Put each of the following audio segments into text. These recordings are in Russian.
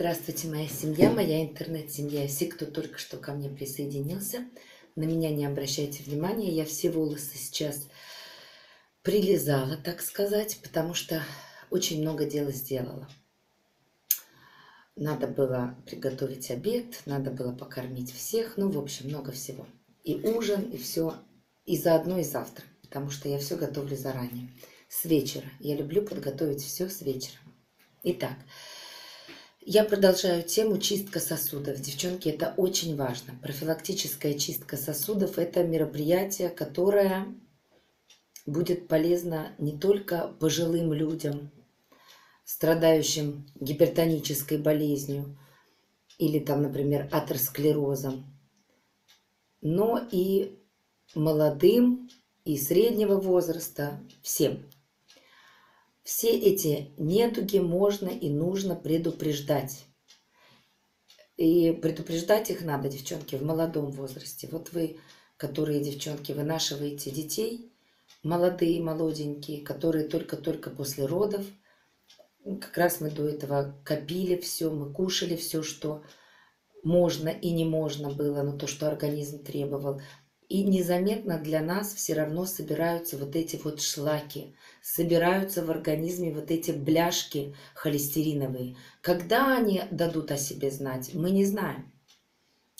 Здравствуйте, моя семья, моя интернет-семья, все, кто только что ко мне присоединился. На меня не обращайте внимания, я все волосы сейчас прилизала, так сказать, потому что очень много дела сделала. Надо было приготовить обед, надо было покормить всех, ну, в общем, много всего. И ужин, и все, и заодно, и завтра, потому что я все готовлю заранее, с вечера. Я люблю подготовить все с вечера. Итак, я продолжаю тему чистка сосудов. Девчонки, это очень важно. Профилактическая чистка сосудов – это мероприятие, которое будет полезно не только пожилым людям, страдающим гипертонической болезнью или, там, например, атеросклерозом, но и молодым, и среднего возраста, всем. Все эти недуги можно и нужно предупреждать. И предупреждать их надо, девчонки, в молодом возрасте. Вот вы, которые, девчонки, вынашиваете детей, молодые, молоденькие, которые только-только после родов, как раз мы до этого копили все, мы кушали все, что можно и не можно было, но то, что организм требовал. И незаметно для нас все равно собираются вот эти вот шлаки, собираются в организме вот эти бляшки холестериновые. Когда они дадут о себе знать, мы не знаем.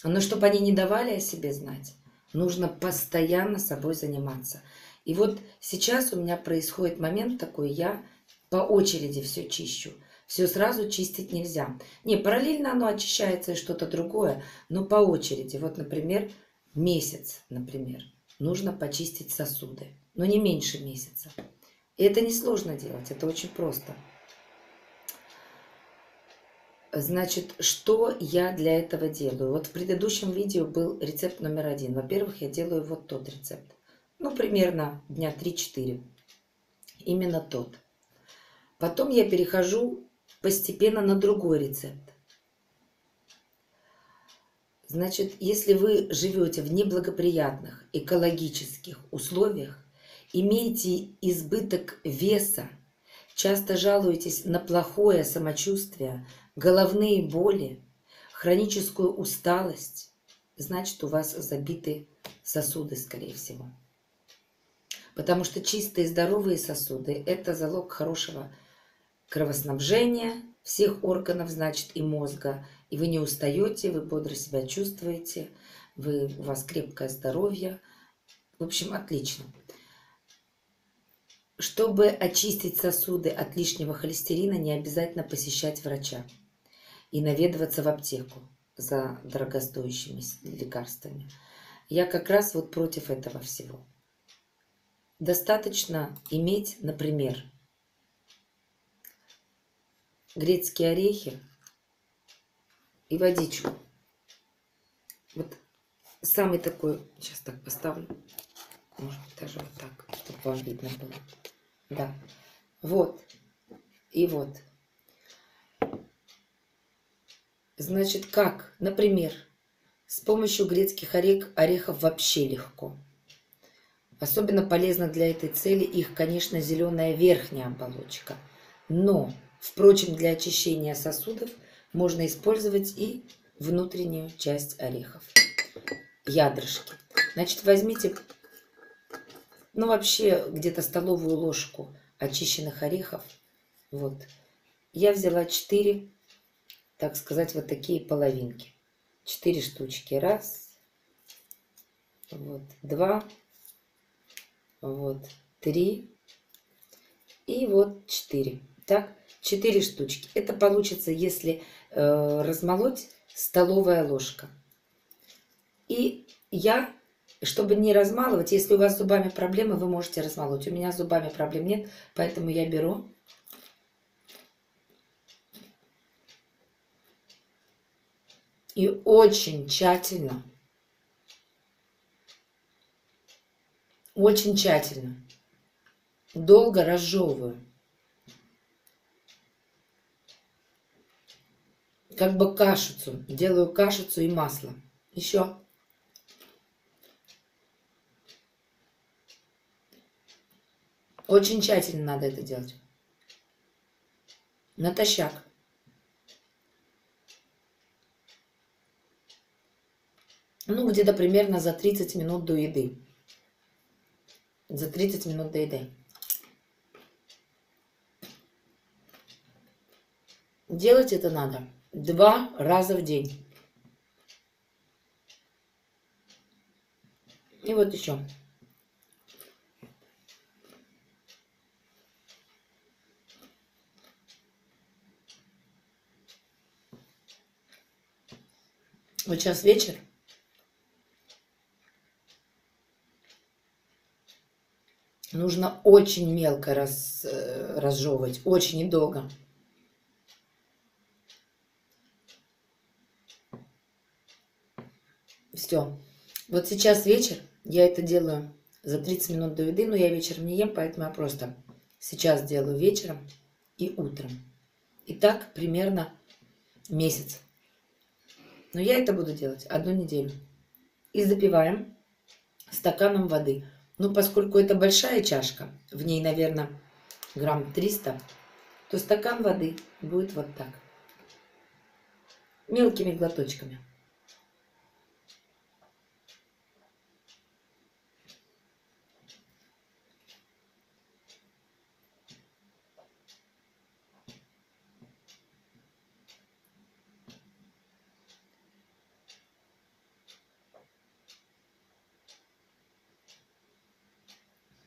Но чтобы они не давали о себе знать, нужно постоянно собой заниматься. И вот сейчас у меня происходит момент такой, я по очереди все чищу. Все сразу чистить нельзя. Не, параллельно оно очищается и что-то другое, но по очереди. Вот, например, месяц, например, нужно почистить сосуды, но не меньше месяца. И это несложно делать, это очень просто. Значит, что я для этого делаю? Вот в предыдущем видео был рецепт номер 1. Во-первых, я делаю вот тот рецепт. Ну, примерно дня 3-4. Именно тот. Потом я перехожу постепенно на другой рецепт. Значит, если вы живете в неблагоприятных экологических условиях, имеете избыток веса, часто жалуетесь на плохое самочувствие, головные боли, хроническую усталость, значит, у вас забиты сосуды, скорее всего. Потому что чистые здоровые сосуды – это залог хорошего кровоснабжения всех органов, значит, и мозга. И вы не устаете, вы бодро себя чувствуете, у вас крепкое здоровье. В общем, отлично. Чтобы очистить сосуды от лишнего холестерина, не обязательно посещать врача и наведываться в аптеку за дорогостоящими лекарствами. Я как раз вот против этого всего. Достаточно иметь, например, грецкие орехи и водичку. Вот самый такой, сейчас так поставлю, может быть, даже вот так, чтобы вам видно было. Да, вот, и вот. Значит, как? Например, с помощью грецких орехов вообще легко. Особенно полезно для этой цели их, конечно, зеленая верхняя оболочка. Но, впрочем, для очищения сосудов можно использовать и внутреннюю часть орехов, ядрышки. Значит, возьмите, ну, вообще, где-то столовую ложку очищенных орехов. Вот. Я взяла 4, так сказать, вот такие половинки. 4 штучки. Раз. Вот. 2. Вот. 3. И вот 4. Так, 4 штучки. Это получится, если размолоть, столовая ложка. И я, чтобы не размалывать, если у вас с зубами проблемы, вы можете размолоть. У меня с зубами проблем нет, поэтому я беру и очень тщательно, долго разжевываю. Как бы кашицу. Делаю кашицу и масло. Еще. Очень тщательно надо это делать. Натощак. Ну, где-то примерно за 30 минут до еды. За 30 минут до еды. Делать это надо 2 раза в день. И вот еще. Вот сейчас вечер. Нужно очень мелко разжевывать, очень недолго. Все. Вот сейчас вечер, я это делаю за 30 минут до еды, но я вечером не ем, поэтому я просто сейчас делаю вечером и утром. И так примерно месяц. Но я это буду делать 1 неделю. И запиваем стаканом воды. Ну, поскольку это большая чашка, в ней, наверное, грамм 300, то стакан воды будет вот так. Мелкими глоточками.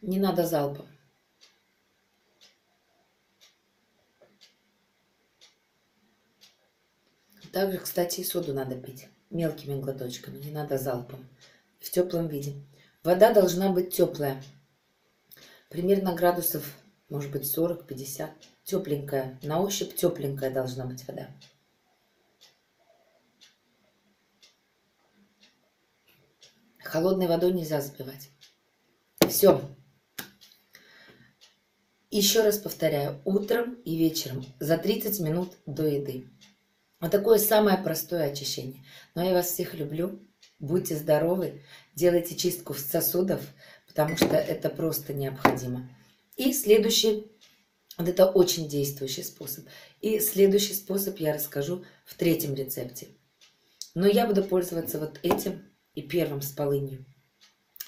Не надо залпом. Также, кстати, и соду надо пить мелкими глоточками, не надо залпом, в теплом виде. Вода должна быть теплая, примерно градусов, может быть, 40-50, тепленькая, на ощупь тепленькая должна быть вода. Холодной водой нельзя запивать. Все. Еще раз повторяю, утром и вечером за 30 минут до еды. Вот такое самое простое очищение. Но я вас всех люблю. Будьте здоровы. Делайте чистку сосудов, потому что это просто необходимо. И следующий, вот это очень действующий способ. И следующий способ я расскажу в 3-м рецепте. Но я буду пользоваться вот этим и первым с полынью.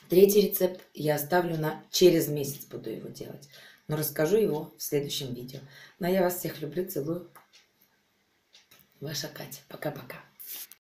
3-й рецепт я оставлю на через месяц, буду его делать. Но расскажу его в следующем видео. Ну, а я вас всех люблю, целую. Ваша Катя. Пока-пока.